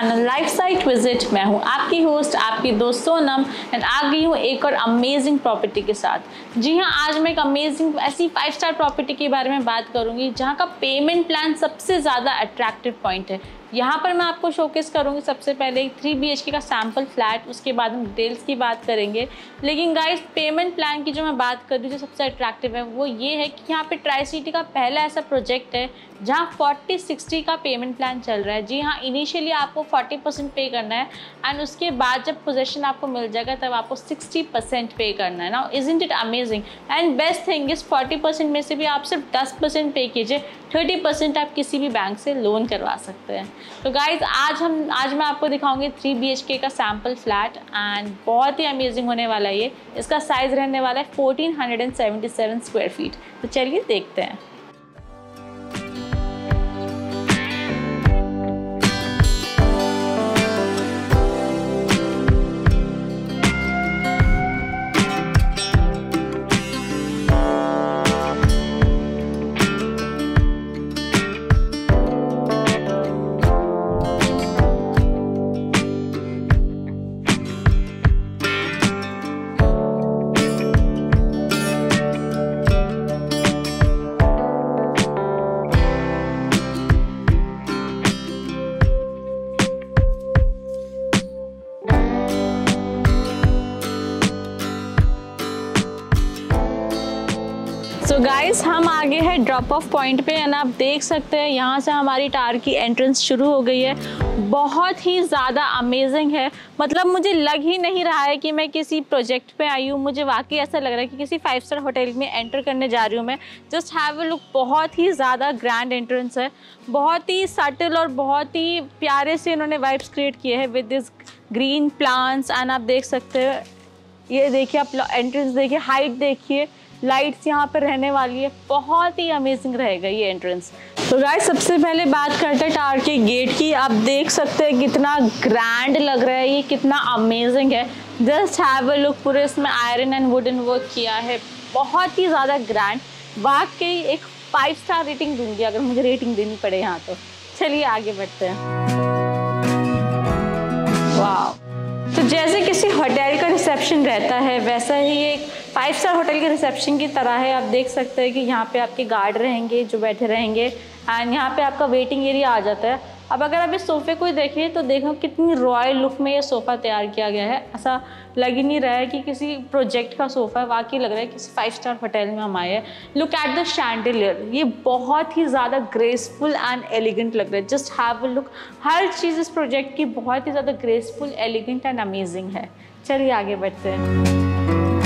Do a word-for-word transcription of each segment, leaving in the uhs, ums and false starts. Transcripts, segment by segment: Channel life site visit. मैं हूं आपकी होस्ट आपकी दोस्त सोनम एंड आ गई हूं एक और अमेजिंग प्रॉपर्टी के साथ। जी हां, आज मैं एक अमेजिंग ऐसी फाइव स्टार प्रॉपर्टी के बारे में बात करूंगी जहां का पेमेंट प्लान सबसे ज़्यादा अट्रैक्टिव पॉइंट है। यहाँ पर मैं आपको शोकेस करूँगी सबसे पहले एक थ्री बी एच के का सैम्पल फ्लैट, उसके बाद हम डिटेल्स की बात करेंगे। लेकिन गाइस पेमेंट प्लान की जो मैं बात कर रही हूँ जो सबसे अट्रैक्टिव है वो ये है कि यहाँ पे ट्राई सिटी का पहला ऐसा प्रोजेक्ट है जहाँ फोर्टी सिक्सटी का पेमेंट प्लान चल रहा है। जी हाँ, इनिशियली आपको फोर्टी परसेंट पे करना है एंड उसके बाद जब पोजेशन आपको मिल जाएगा तब आपको सिक्सटी परसेंट पे करना है ना। Isn't it amazing? And best thing is forty percent में से भी आप सिर्फ टेन परसेंट पे कीजिए, थर्टी परसेंट आप किसी भी बैंक से लोन करवा सकते हैं। तो गाइज आज हम आज मैं आपको दिखाऊंगी थ्री बी एच के का सैम्पल फ्लैट एंड बहुत ही अमेजिंग होने वाला है ये। इसका साइज़ रहने वाला है fourteen hundred seventy seven square feet. तो चलिए देखते हैं। सो so गाइस हम आगे है ड्रॉप ऑफ पॉइंट पे एंड आप देख सकते हैं यहाँ से हमारी टार की एंट्रेंस शुरू हो गई है। बहुत ही ज़्यादा अमेजिंग है, मतलब मुझे लग ही नहीं रहा है कि मैं किसी प्रोजेक्ट पे आई हूँ। मुझे वाकई ऐसा लग रहा है कि किसी फाइव स्टार होटल में एंटर करने जा रही हूँ मैं। जस्ट हैव अ लुक, बहुत ही ज़्यादा ग्रैंड एंट्रेंस है, बहुत ही सटल और बहुत ही प्यारे से इन्होंने वाइब्स क्रिएट किए हैं with this green plants. And आप देख सकते हैं, ये देखिए आप एंट्रेंस देखिए, हाइट देखिए, लाइट्स यहाँ पर रहने वाली है। बहुत ही अमेजिंग रहेगा ये एंट्रेंस। तो गाइस सबसे पहले बात करते हैं टावर के गेट की। आप देख सकते हैं कितना ग्रैंड लग रहा है ये, कितना अमेजिंग है। जस्ट हैव अ लुक, पूरे इसमें आयरन एंड वुडन वर्क किया है, बहुत ही ज़्यादा ग्रैंड। वाकई एक फाइव स्टार रेटिंग दूंगी अगर मुझे रेटिंग देनी पड़े यहाँ तो। चलिए आगे बढ़ते हैं। वाह, तो जैसे किसी होटल का रिसेप्शन रहता है वैसा ही एक फाइव स्टार होटल के रिसेप्शन की तरह है। आप देख सकते हैं कि यहाँ पे आपके गार्ड रहेंगे जो बैठे रहेंगे एंड यहाँ पे आपका वेटिंग एरिया आ जाता है। अब अगर आप इस सोफ़े को देखें तो देखो कितनी रॉयल लुक में ये सोफ़ा तैयार किया गया है। ऐसा लग ही नहीं रहा है कि किसी प्रोजेक्ट का सोफ़ा है, वाकई लग रहा है किसी फाइव स्टार होटल में हम आए हैं। लुक एट द शैंडिलियर, ये बहुत ही ज़्यादा ग्रेसफुल एंड एलिगेंट लग रहा है। जस्ट हैव अ लुक, हर चीज़ इस प्रोजेक्ट की बहुत ही ज़्यादा ग्रेसफुल, एलिगेंट एंड अमेजिंग है। चलिए आगे बढ़ते हैं।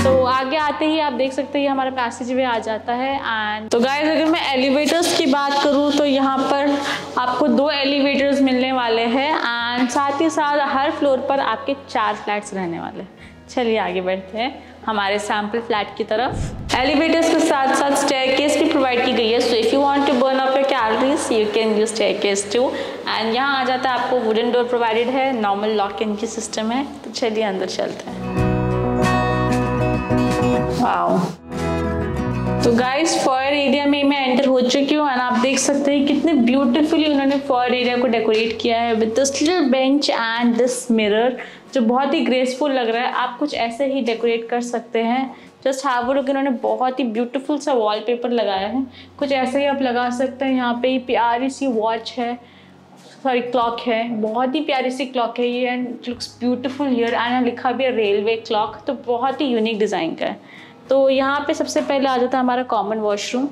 तो आगे आते ही आप देख सकते हैं ये हमारा पैसेज वे आ जाता है। एंड तो गाइस अगर मैं एलिवेटर्स की बात करूँ तो यहाँ पर आपको दो एलिवेटर्स मिलने वाले हैं एंड साथ ही साथ हर फ्लोर पर आपके चार फ्लैट्स रहने वाले हैं। चलिए आगे बढ़ते हैं हमारे सैम्पल फ्लैट की तरफ। एलिवेटर्स के साथ साथ स्टेयरकेस भी प्रोवाइड की गई है। So if you want to burn up your calories you can use staircase too. And यहाँ आ जाता है आपको वुडन डोर प्रोवाइडेड है, normal lock in key system है। तो चलिए अंदर चलते हैं। वाओ, तो गाइस फॉयर एरिया में मैं एंटर हो चुकी हूँ एंड आप देख सकते हैं कितने ब्यूटीफुली उन्होंने फॉयर एरिया को डेकोरेट किया है with this little bench and this mirror जो बहुत ही ग्रेसफुल लग रहा है। आप कुछ ऐसे ही डेकोरेट कर सकते हैं। जस्ट हैव अ लुक, इन्होंने बहुत ही ब्यूटीफुल सा वॉलपेपर लगाया है, कुछ ऐसे ही आप लगा सकते हैं। यहाँ पे ही प्यारी सी वॉच है, सॉरी क्लॉक है, बहुत ही प्यारी सी क्लॉक है ये and looks beautiful here. And लिखा भी है रेलवे क्लॉक, तो बहुत ही यूनिक डिज़ाइन का है। तो यहाँ पे सबसे पहले आ जाता है हमारा common washroom.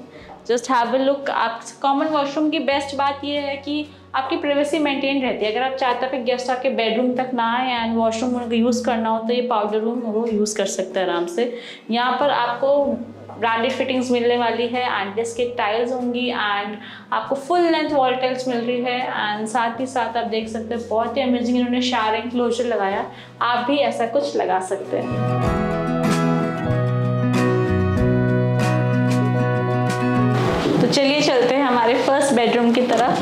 Just have a look, आप कॉमन वॉशरूम की बेस्ट बात यह है कि आपकी प्राइवेसी मेंटेन रहती है। अगर आप चाहते हैं कि गेस्ट आपके बेडरूम तक ना आए एंड वॉशरूम उनको यूज़ करना हो तो ये पाउडर रूम वो यूज़ कर सकते हैं आराम से। यहाँ पर आपको ब्रांडेड फिटिंग्स मिलने वाली है एंड बिस्किट टाइल्स होंगी एंड आपको फुल लेंथ वॉल टाइल्स मिल रही है। एंड साथ ही साथ आप देख सकते हैं बहुत ही अमेजिंग इन्होंने शावर एनक्लोजर लगाया, आप भी ऐसा कुछ लगा सकते हैं। तो चलिए चलते हैं हमारे फर्स्ट बेडरूम की तरफ।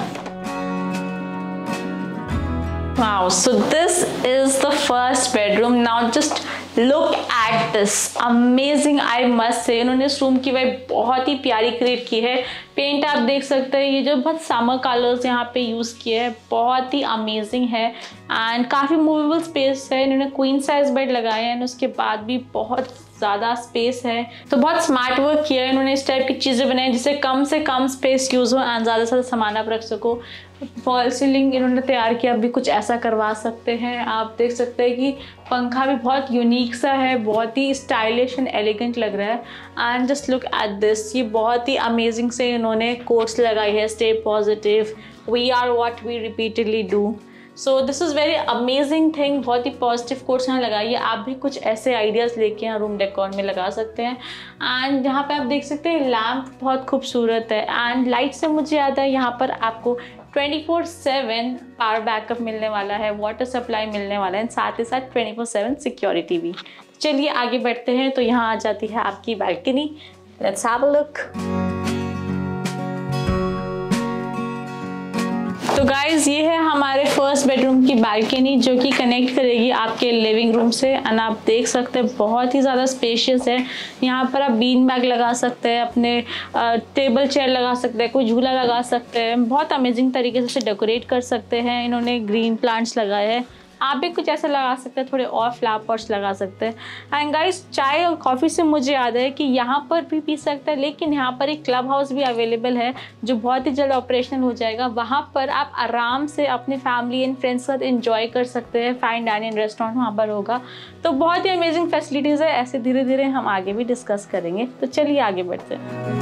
Wow, so this is the first bedroom. Now just look at this, amazing. I must say इन्होंने इस रूम की वाइब बहुत ही प्यारी क्रिएट की है. पेंट आप देख सकते हैं, ये जो बहुत सामर कलर्स यहाँ पे यूज़ किए हैं बहुत ही अमेजिंग है. एंड काफ़ी मूवेबल स्पेस है. इन्होंने क्वीन साइज बेड लगाए हैं एंड उसके बाद भी बहुत ज़्यादा स्पेस है. तो बहुत स्मार्ट वर्क किया है इन्होंने. इस टाइप की चीज़ें बनाई जिससे कम से कम स्पेस यूज़ हो एंड ज़्यादा से ज़्यादा सामान आप रख सको. फॉल सीलिंग इन्होंने तैयार किया, भी कुछ ऐसा करवा सकते हैं. आप देख सकते हैं कि पंखा भी बहुत यूनिक सा है, बहुत ही स्टाइलिश एंड एलिगेंट लग रहा है. And just look at this, ये बहुत ही अमेजिंग से इन्होंने कोट्स लगाई है. Stay positive, we are what we repeatedly do. So this is very amazing thing. बहुत ही पॉजिटिव कोट्स यहाँ लगाइए. आप भी कुछ ऐसे आइडियाज़ लेके यहाँ रूम डेकोर में लगा सकते हैं. एंड यहाँ पे आप देख सकते हैं लैम्प बहुत खूबसूरत है. एंड लाइट से मुझे याद है यहाँ पर आपको twenty four seven power backup मिलने वाला है, वाटर सप्लाई मिलने वाला है, साथ ही साथ ट्वेंटी फोर सेवन सिक्योरिटी भी. चलिए आगे बढ़ते हैं. तो यहाँ आ जाती है आपकी balcony. Let's have a look. तो गाइज़, ये है हमारे फर्स्ट बेडरूम की बालकनी जो कि कनेक्ट करेगी आपके लिविंग रूम से. एंड आप देख सकते हैं बहुत ही ज़्यादा स्पेशियस है. यहाँ पर आप बीन बैग लगा सकते हैं, अपने टेबल चेयर लगा सकते हैं, कोई झूला लगा सकते हैं. बहुत अमेजिंग तरीके से डेकोरेट कर सकते हैं. इन्होंने ग्रीन प्लांट्स लगाए हैं. आप भी कुछ ऐसा लगा सकते हैं, थोड़े और फ्लावर्स लगा सकते हैं. एंड गाइस, चाय और कॉफ़ी से मुझे याद है कि यहाँ पर भी पी सकते हैं, लेकिन यहाँ पर एक क्लब हाउस भी अवेलेबल है जो बहुत ही जल्द ऑपरेशनल हो जाएगा. वहाँ पर आप आराम से अपने फैमिली एंड फ्रेंड्स के साथ एंजॉय कर सकते हैं. फाइन डाइनिंग रेस्टोरेंट वहाँ पर होगा. तो बहुत ही अमेजिंग फैसिलिटीज़ है. ऐसे धीरे धीरे हम आगे भी डिस्कस करेंगे. तो चलिए आगे बढ़ते हैं.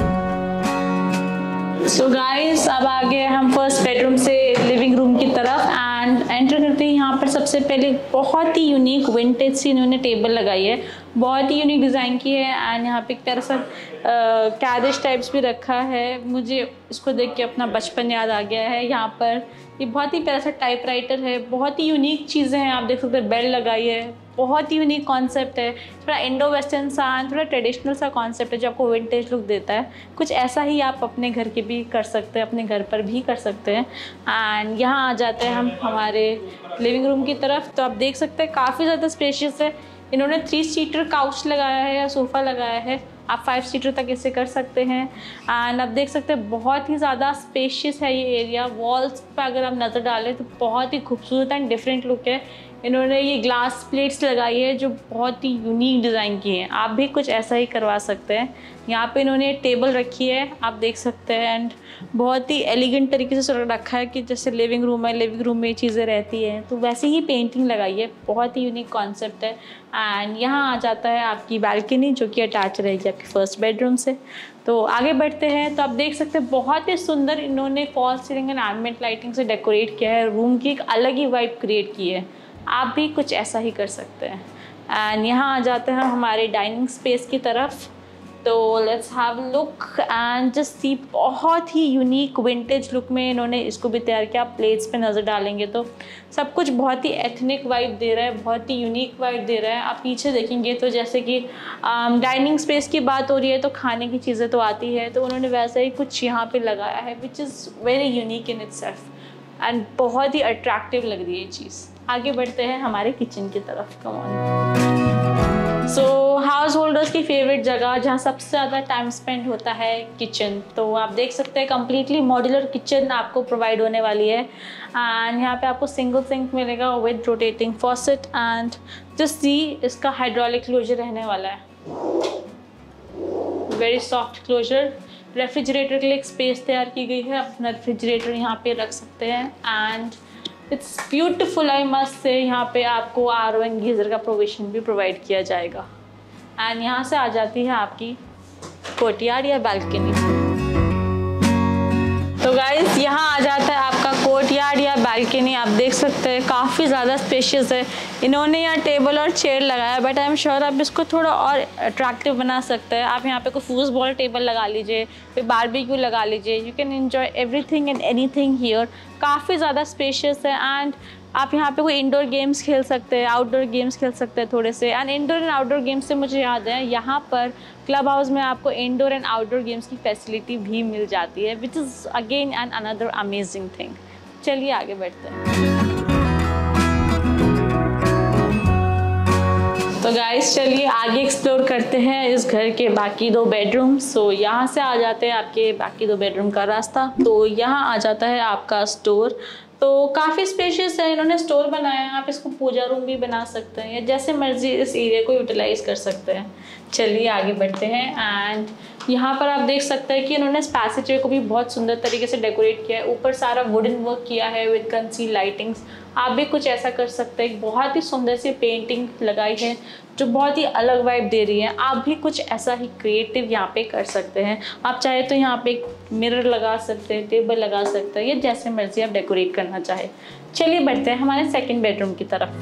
सो so गाइस, अब आगे हम फर्स्ट बेडरूम से लिविंग रूम की तरफ एंड एंटर करते हैं. यहाँ पर सबसे पहले बहुत ही यूनिक विंटेज सी इन्होंने टेबल लगाई है, बहुत ही यूनिक डिज़ाइन की है. एंड यहाँ पे एक तरह सा कैरेज टाइप्स भी रखा है. मुझे इसको देख के अपना बचपन याद आ गया है. यहाँ पर ये बहुत ही प्यारा सा टाइपराइटर है, बहुत ही यूनिक चीज़ें हैं. आप देख सकते हैं बेल लगाई है, बहुत ही यूनिक कॉन्सेप्ट है. थोड़ा इंडो वेस्टर्न सा, थोड़ा ट्रेडिशनल सा कॉन्सेप्ट है जो आपको विंटेज लुक देता है. कुछ ऐसा ही आप अपने घर के भी कर सकते हैं, अपने घर पर भी कर सकते हैं. एंड यहाँ आ जाते हैं हम हमारे लिविंग रूम की तरफ. तो आप देख सकते हैं काफ़ी ज़्यादा स्पेशियस है. इन्होंने थ्री सीटर काउच लगाया है या सोफ़ा लगाया है. आप फाइव सीटर तक इसे कर सकते हैं. एंड आप देख सकते हैं बहुत ही ज़्यादा स्पेशियस है ये एरिया. वॉल्स पर अगर आप नज़र डालें तो बहुत ही खूबसूरत एंड डिफरेंट लुक है. इन्होंने ये ग्लास प्लेट्स लगाई है जो बहुत ही यूनिक डिज़ाइन की हैं. आप भी कुछ ऐसा ही करवा सकते हैं. यहाँ पे इन्होंने टेबल रखी है, आप देख सकते हैं. एंड बहुत ही एलिगेंट तरीके से रखा है कि जैसे लिविंग रूम है, लिविंग रूम में चीज़ें रहती हैं, तो वैसे ही पेंटिंग लगाई है. बहुत ही यूनिक कॉन्सेप्ट है. एंड यहाँ आ जाता है आपकी बालकनी जो कि अटैच रहेगी आपके फर्स्ट बेडरूम से. तो आगे बढ़ते हैं. तो आप देख सकते हैं बहुत ही सुंदर इन्होंने false ceiling and ambient lighting से डेकोरेट किया है. रूम की एक अलग ही वाइब क्रिएट की है. आप भी कुछ ऐसा ही कर सकते हैं. एंड यहाँ आ जाते हैं हमारे डाइनिंग स्पेस की तरफ. तो let's have look and just see. बहुत ही यूनिक विंटेज लुक में इन्होंने इसको भी तैयार किया. आप प्लेट्स पे नज़र डालेंगे तो सब कुछ बहुत ही एथनिक वाइब दे रहा है, बहुत ही यूनिक वाइब दे रहा है. आप पीछे देखेंगे तो जैसे कि डाइनिंग स्पेस की बात हो रही है तो खाने की चीज़ें तो आती है, तो उन्होंने वैसा ही कुछ यहाँ पर लगाया है which is very unique in itself. And बहुत ही अट्रैक्टिव लग रही है ये चीज़. आगे बढ़ते हैं हमारे किचन की तरफ. Come on. So householders की फेवरेट जगह जहाँ सबसे ज़्यादा टाइम स्पेंड होता है, किचन. तो आप देख सकते हैं कम्प्लीटली मॉड्यूलर किचन आपको प्रोवाइड होने वाली है. एंड यहाँ पे आपको सिंगल सिंक मिलेगा with rotating faucet. And just see, इसका हाइड्रोलिक क्लोजर रहने वाला है, वेरी सॉफ्ट क्लोजर. रेफ्रिजरेटर के लिए एक स्पेस तैयार की गई है, अपना रेफ्रिजरेटर यहाँ पे रख सकते हैं. And it's beautiful. I must say यहाँ पे आपको आर ओ एंड गीज़र का प्रोविजन भी प्रोवाइड किया जाएगा. एंड यहाँ से आ जाती है आपकी कोर्टयार्ड या बालकनी. तो गाइस, यहाँ आ जाता है आपका कोर्टयार्ड या बालकनी. आप देख सकते हैं काफ़ी ज़्यादा स्पेशियस है. इन्होंने यहाँ टेबल और चेयर लगाया, बट आई एम श्योर आप इसको थोड़ा और अट्रैक्टिव बना सकते हैं. आप यहाँ पे कोई फूस बॉल टेबल लगा लीजिए, कोई बारबेक्यू लगा लीजिए. You can enjoy everything and anything here. काफ़ी ज़्यादा स्पेशियस है. एंड आप यहाँ पे कोई इंडोर गेम्स खेल सकते हैं, आउटडोर गेम्स खेल सकते हैं थोड़े से. And indoor and outdoor games से मुझे याद है यहाँ पर क्लब हाउस में आपको इंडोर एंड आउटडोर गेम्स की फैसिलिटी भी मिल जाती है, which is again and another amazing thing. चलिए आगे बढ़ते हैं. तो गाइस चलिए आगे एक्सप्लोर करते हैं इस घर के बाकी दो बेडरूम। सो यहाँ से आ जाते हैं आपके बाकी दो बेडरूम का रास्ता। तो यहाँ आ जाता है आपका स्टोर। तो काफ़ी स्पेशियस है, इन्होंने स्टोर बनाया है। आप इसको पूजा रूम भी बना सकते हैं या जैसे मर्जी इस एरिया को यूटिलाइज कर सकते हैं। चलिए आगे बढ़ते हैं। एंड यहाँ पर आप देख सकते हैं कि इन्होंने इस पैसेज को भी बहुत सुंदर तरीके से डेकोरेट किया है। ऊपर सारा वुडन वर्क किया है विद कंसील लाइटिंग्स। आप भी कुछ ऐसा कर सकते हैं। बहुत ही सुंदर सी पेंटिंग लगाई है जो बहुत ही अलग वाइब दे रही है। आप भी कुछ ऐसा ही क्रिएटिव यहाँ पे कर सकते हैं। आप चाहे तो यहाँ पे एक मिरर लगा सकते हैं, टेबल लगा सकते हैं, या जैसे मर्जी आप डेकोरेट करना चाहे। चलिए बढ़ते हैं हमारे सेकेंड बेडरूम की तरफ।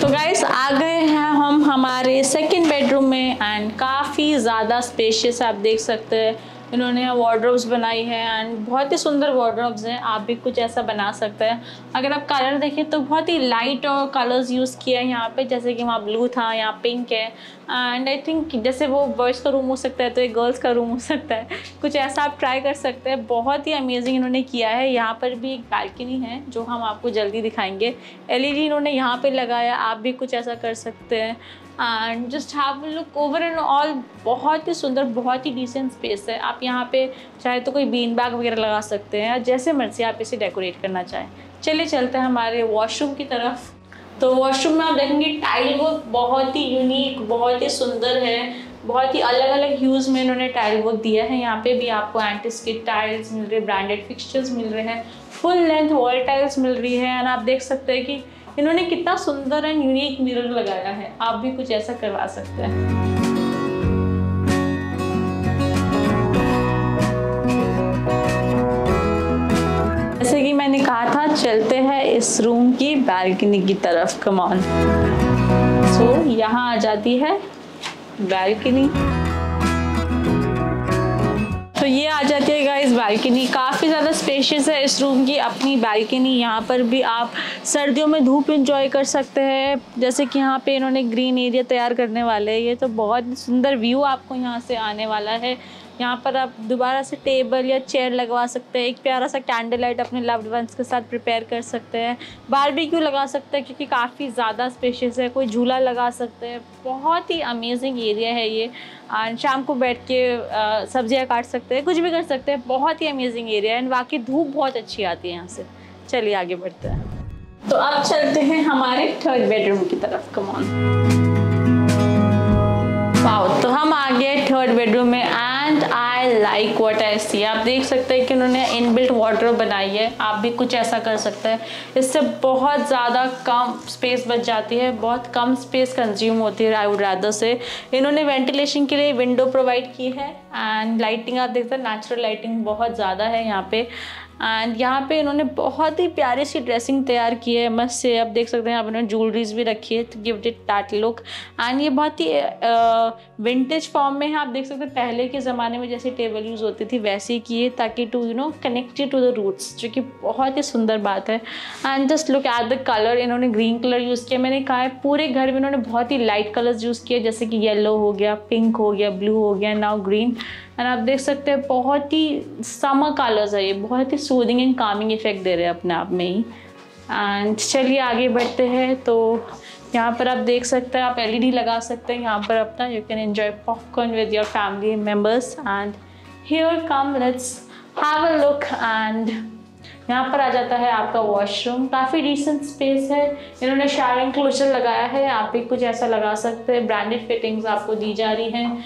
तो गाइस आ गए हैं हम हमारे सेकंड बेडरूम में। एंड काफ़ी ज़्यादा स्पेशियस आप देख सकते हैं। इन्होंने वार्डरोब्स बनाई है एंड बहुत ही सुंदर वार्डरोब्स हैं। आप भी कुछ ऐसा बना सकते हैं। अगर आप कलर देखें तो बहुत ही लाइट और कलर्स यूज़ किया है यहाँ पे, जैसे कि वहाँ ब्लू था, यहाँ पिंक है। एंड आई थिंक जैसे वो बॉयज़ का रूम हो सकता है तो एक गर्ल्स का रूम हो सकता है। कुछ ऐसा आप ट्राई कर सकते हैं। बहुत ही अमेजिंग इन्होंने किया है। यहाँ पर भी एक बालकनी है जो हम आपको जल्दी दिखाएंगे। एल ई डी इन्होंने यहाँ पर लगाया। आप भी कुछ ऐसा कर सकते हैं। And just have look over and all. बहुत ही सुंदर, बहुत ही डिसेंट स्पेस है। आप यहाँ पे चाहे तो कोई बीन बैग वगैरह लगा सकते हैं, जैसे मर्जी आप इसे डेकोरेट करना चाहें। चलिए चलते हैं हमारे वॉशरूम की तरफ। तो वॉशरूम में आप देखेंगे टाइल वर्क बहुत ही यूनिक, बहुत ही सुंदर है। बहुत ही अलग अलग ह्यूज़ में इन्होंने टाइल वर्क दिया है। यहाँ पे भी आपको एंटीस्किड टाइल्स मिल रहे, ब्रांडेड फिक्सचर्स मिल रहे हैं, फुल लेंथ वॉल टाइल्स मिल रही है। एंड आप देख सकते हैं कि इन्होंने कितना सुंदर एंड यूनिक मिरर लगाया है। आप भी कुछ ऐसा करवा सकते हैं। जैसे कि मैंने कहा था, चलते हैं इस रूम की बालकनी की तरफ। Come on. सो यहाँ आ जाती है बालकनी। तो ये आ जाती है गाइस बालकनी। काफ़ी ज़्यादा स्पेशियस है इस रूम की अपनी बालकनी। यहाँ पर भी आप सर्दियों में धूप एंजॉय कर सकते हैं। जैसे कि यहाँ पे इन्होंने ग्रीन एरिया तैयार करने वाले हैं। ये तो बहुत सुंदर व्यू आपको यहाँ से आने वाला है। यहाँ पर आप दोबारा से टेबल या चेयर लगवा सकते हैं। एक प्यारा सा कैंडल लाइट अपने लव्ड वंस के साथ प्रिपेयर कर सकते हैं। बारबेक्यू लगा सकते हैं क्योंकि काफ़ी ज़्यादा स्पेशियस है। कोई झूला लगा सकते हैं। बहुत ही अमेजिंग एरिया है ये। एंड शाम को बैठ के सब्जियाँ काट सकते हैं, कुछ भी कर सकते हैं। बहुत ही अमेजिंग एरिया है एंड वाकई धूप बहुत अच्छी आती है यहाँ से। चलिए आगे बढ़ते हैं। तो अब चलते हैं हमारे थर्ड बेडरूम की तरफ। Come on. वाओ, तो हम आ गए थर्ड बेडरूम में। And I like what I see. आप देख सकते हैं कि उन्होंने इनबिल्ट वार्डरोब बनाई है। आप भी कुछ ऐसा कर सकते हैं। इससे बहुत ज़्यादा कम स्पेस बच जाती है, बहुत कम स्पेस कंज्यूम होती है। आई वुड रादर से इन्होंने वेंटिलेशन के लिए विंडो प्रोवाइड की है। एंड लाइटिंग आप देखते हैं, नेचुरल लाइटिंग बहुत ज़्यादा है यहाँ पे। एंड यहाँ पे इन्होंने बहुत ही प्यारी सी ड्रेसिंग तैयार की है मस्त से। आप देख सकते हैं यहाँ पर इन्होंने ज्वेलरीज भी रखी है तो give it that look. And ये बहुत ही विंटेज फॉर्म में है। आप देख सकते हैं पहले के ज़माने में जैसे टेबल यूज़ होती थी वैसे ही किए, ताकि to you know connected to the roots, जो कि बहुत ही सुंदर बात है। And just look at the colour. इन्होंने ग्रीन कलर यूज़ किया। मैंने कहा है पूरे घर में इन्होंने बहुत ही लाइट कलर्स यूज़ किए, जैसे कि येलो हो गया, पिंक हो गया, ब्लू हो गया, नाउ ग्रीन। एंड आप देख सकते हैं बहुत ही समर कलर्स है ये। बहुत ही सूदिंग एंड कामिंग इफेक्ट दे रहे हैं अपने आप में ही। एंड चलिए आगे बढ़ते हैं। तो यहाँ पर आप देख सकते हैं, आप एलईडी लगा सकते हैं यहाँ पर अपना। You can enjoy popcorn with your family members. And here come let's have a look. And यहाँ पर आ जाता है आपका वॉशरूम। काफ़ी डिसेंट स्पेस है। इन्होंने शावर एनक्लोजर लगाया है। आप भी कुछ ऐसा लगा सकते हैं। ब्रांडेड फिटिंग्स आपको दी जा रही हैं।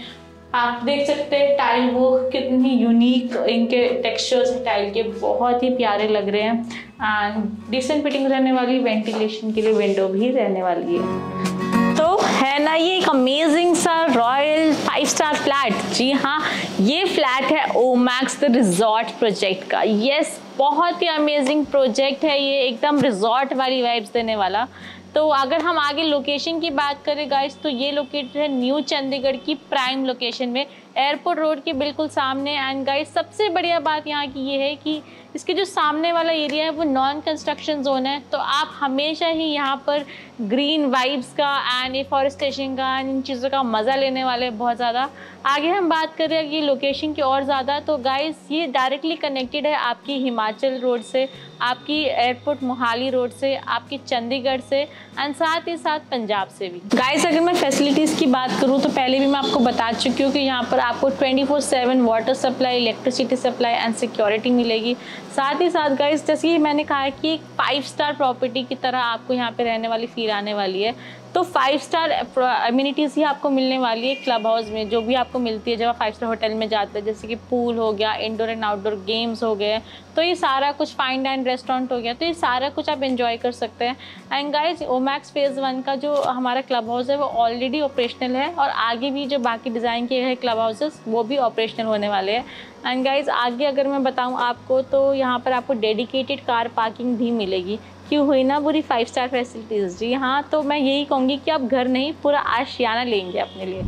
आप देख सकते हैं टाइल वो कितनी यूनिक, इनके टेक्सचर्स टाइल के बहुत ही प्यारे लग रहे हैं। एंड डिसेंट फिटिंग रहने वाली, वेंटिलेशन के लिए विंडो भी रहने वाली है। तो है ना ये एक अमेजिंग सा रॉयल फाइव स्टार फ्लैट। जी हाँ, ये फ्लैट है ओमैक्स द रिजॉर्ट प्रोजेक्ट का। यस, बहुत ही अमेजिंग प्रोजेक्ट है ये, एकदम रिजॉर्ट वाली वाइब्स देने वाला। तो अगर हम आगे लोकेशन की बात करें गाइस, तो ये लोकेटेड है न्यू चंडीगढ़ की प्राइम लोकेशन में, एयरपोर्ट रोड के बिल्कुल सामने। एंड गाइस सबसे बढ़िया बात यहाँ की ये है कि इसके जो सामने वाला एरिया है वो नॉन कंस्ट्रक्शन जोन है, तो आप हमेशा ही यहाँ पर ग्रीन वाइब्स का एंड एफॉरेस्टेशन का एंड इन चीज़ों का मज़ा लेने वाले बहुत ज़्यादा। आगे हम बात कर रहे हैं कि लोकेशन की और ज़्यादा, तो गाइस ये डायरेक्टली कनेक्टेड है आपकी हिमाचल रोड से, आपकी एयरपोर्ट मोहाली रोड से, आपकी चंडीगढ़ से एंड साथ ही साथ पंजाब से भी। गाइस अगर मैं फैसिलिटीज़ की बात करूँ तो पहले भी मैं आपको बता चुकी हूँ कि यहाँ पर आपको twenty four seven water supply, electricity supply and security मिलेगी। साथ ही साथ गाइस जैसे कि मैंने कहा है कि एक फाइव स्टार प्रॉपर्टी की तरह आपको यहाँ पे रहने वाली फील आने वाली है, तो फाइव स्टार अम्यूनिटीज़ ही आपको मिलने वाली है क्लब हाउस में, जो भी आपको मिलती है जब आप फाइव स्टार होटल में जाते हैं, जैसे कि पूल हो गया, इंडोर एंड आउटडोर गेम्स हो गए, तो ये सारा कुछ फाइन डाइन रेस्टोरेंट हो गया, तो ये सारा कुछ आप एंजॉय कर सकते हैं। And guys Omaxe phase one का जो हमारा क्लब हाउस है वो ऑलरेडी ऑपरेशनल है और आगे भी जो बाकी डिज़ाइन किए हैं क्लब हाउसेस वो भी ऑपरेशनल होने वाले हैं। एंड गाइज आगे अगर मैं बताऊँ आपको तो यहाँ पर आपको डेडिकेटेड कार पार्किंग भी मिलेगी। क्यों हुई ना बुरी फाइव स्टार फैसिलिटीज़? जी हाँ, तो मैं यही कहूँगी कि आप घर नहीं पूरा आशियाना लेंगे अपने लिए।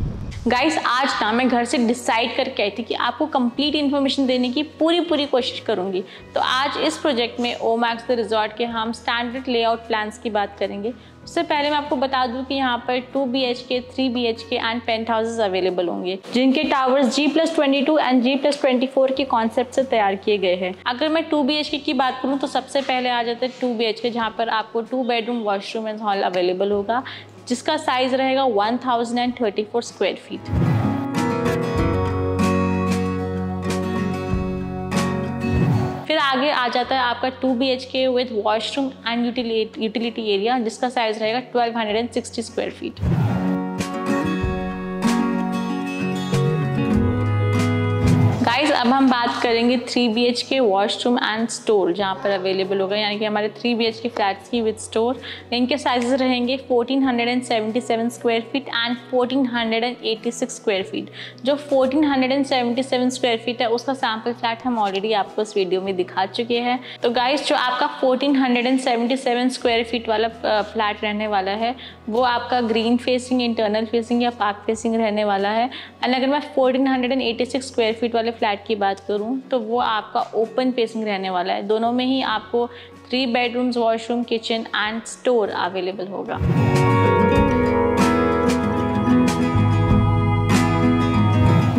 गाइस आज ना मैं घर से डिसाइड करके आई थी कि आपको कंप्लीट इन्फॉर्मेशन देने की पूरी पूरी कोशिश करूँगी, तो आज इस प्रोजेक्ट में ओमैक्स द रिजॉर्ट के हम स्टैंडर्ड लेआउट प्लान्स की बात करेंगे। उससे पहले मैं आपको बता दूं कि यहाँ पर two B H K, three B H K and penthouses available होंगे, जिनके towers G plus twenty two and G plus twenty four के कॉन्सेप्ट से तैयार किए गए हैं। अगर मैं टू बी एच के की बात करूँ तो सबसे पहले आ जाता है टू बी एच के, जहाँ पर आपको two bedroom, washroom and hall available होगा, जिसका साइज रहेगा one thousand thirty four square feet. फिर आगे आ जाता है आपका two B H K with washroom and utility area, जिसका साइज रहेगा twelve sixty square feet. Guys अब हम बात करेंगे three B H K washroom and store, जहाँ पर अवेलेबल होगा, यानी कि हमारे three B H K flats की विद स्टोर। इनके साइजेस रहेंगे fourteen seventy seven square feet and fourteen eighty six square feet. जो fourteen seventy seven square feet है उसका सैम्पल फ्लैट हम ऑलरेडी आपको इस वीडियो में दिखा चुके हैं। तो गाइस जो आपका fourteen seventy seven square feet वाला फ्लैट रहने वाला है वो आपका ग्रीन फेसिंग, इंटरनल फेसिंग या पार्क फेसिंग रहने वाला है। एंड अगर मैं fourteen eighty six square feet वाले फ्लैट की बात करूं तो वो आपका ओपन फेसिंग रहने वाला है। दोनों में ही आपको three bedrooms, washroom, kitchen and store available होगा।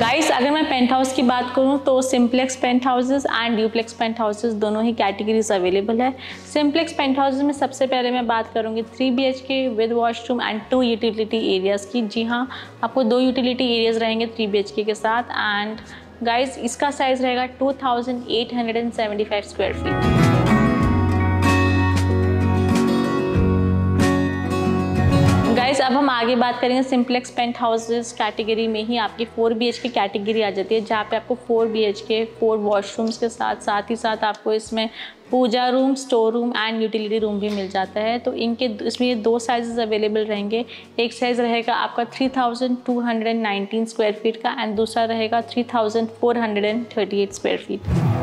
गाइस अगर मैं पेंट हाउस की बात करूं तो simplex penthouses and duplex penthouses दोनों ही कैटेगरीज अवेलेबल है। सिम्प्लेक्स पेंट हाउसेज में सबसे पहले मैं बात करूंगी three B H K with washroom and two utility areas की। जी हाँ, आपको दो यूटिलिटी एरियाज रहेंगे थ्री बी एच के के साथ। एंड गाइस इसका साइज रहेगा two thousand eight hundred seventy five square feet. Guys अब हम आगे बात करेंगे सिम्प्लेक्स पेंट हाउसेस कैटेगरी में ही आपकी four B H K category आ जाती है, जहाँ पे आपको four B H K, four washrooms के साथ साथ ही साथ आपको इसमें पूजा room, store room and utility room भी मिल जाता है। तो इनके इसमें ये दो साइजेस अवेलेबल रहेंगे। एक साइज़ रहेगा आपका three thousand two hundred nineteen square feet का एंड दूसरा रहेगा three thousand four hundred thirty eight square feet.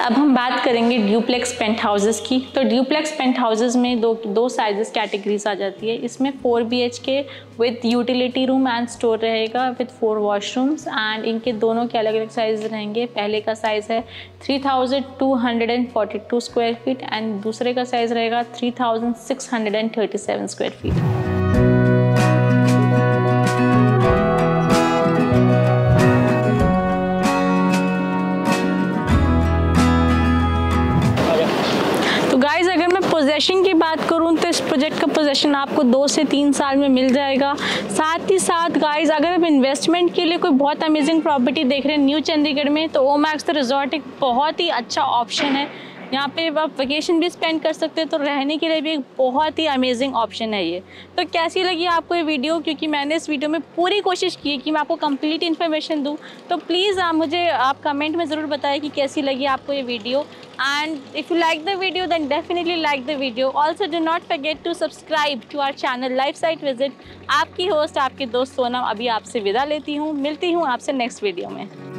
अब हम बात करेंगे ड्यूप्लेक्स पेंट हाउसेज की। तो ड्यूप्लेक्स पेंट हाउसेज में दो दो साइजेस कैटेगरीज आ जाती है। इसमें four B H K with utility room and store रहेगा विद फोर वॉशरूम्स एंड इनके दोनों के अलग अलग साइज रहेंगे। पहले का साइज है three thousand two hundred forty two square feet and दूसरे का साइज रहेगा three thousand six hundred thirty seven square feet. Possession की बात करूँ तो इस प्रोजेक्ट का पोजेशन आपको दो से तीन साल में मिल जाएगा। साथ ही साथ गाइस अगर आप इन्वेस्टमेंट के लिए कोई बहुत अमेजिंग प्रॉपर्टी देख रहे हैं न्यू चंडीगढ़ में तो ओमैक्स द रिजॉर्ट एक बहुत ही अच्छा ऑप्शन है। यहाँ पे आप वेकेशन भी स्पेंड कर सकते हैं, तो रहने के लिए भी एक बहुत ही अमेजिंग ऑप्शन है ये। तो कैसी लगी आपको ये वीडियो? क्योंकि मैंने इस वीडियो में पूरी कोशिश की है कि मैं आपको कंप्लीट इन्फॉर्मेशन दूँ, तो प्लीज़ आप मुझे आप कमेंट में ज़रूर बताएं कि कैसी लगी आपको ये video. And if you like the video then definitely like the video. Also do not forget to subscribe to our channel life site visit. आपकी होस्ट आपके दोस्त सोनम अभी आपसे विदा लेती हूँ। मिलती हूँ आपसे नेक्स्ट वीडियो में।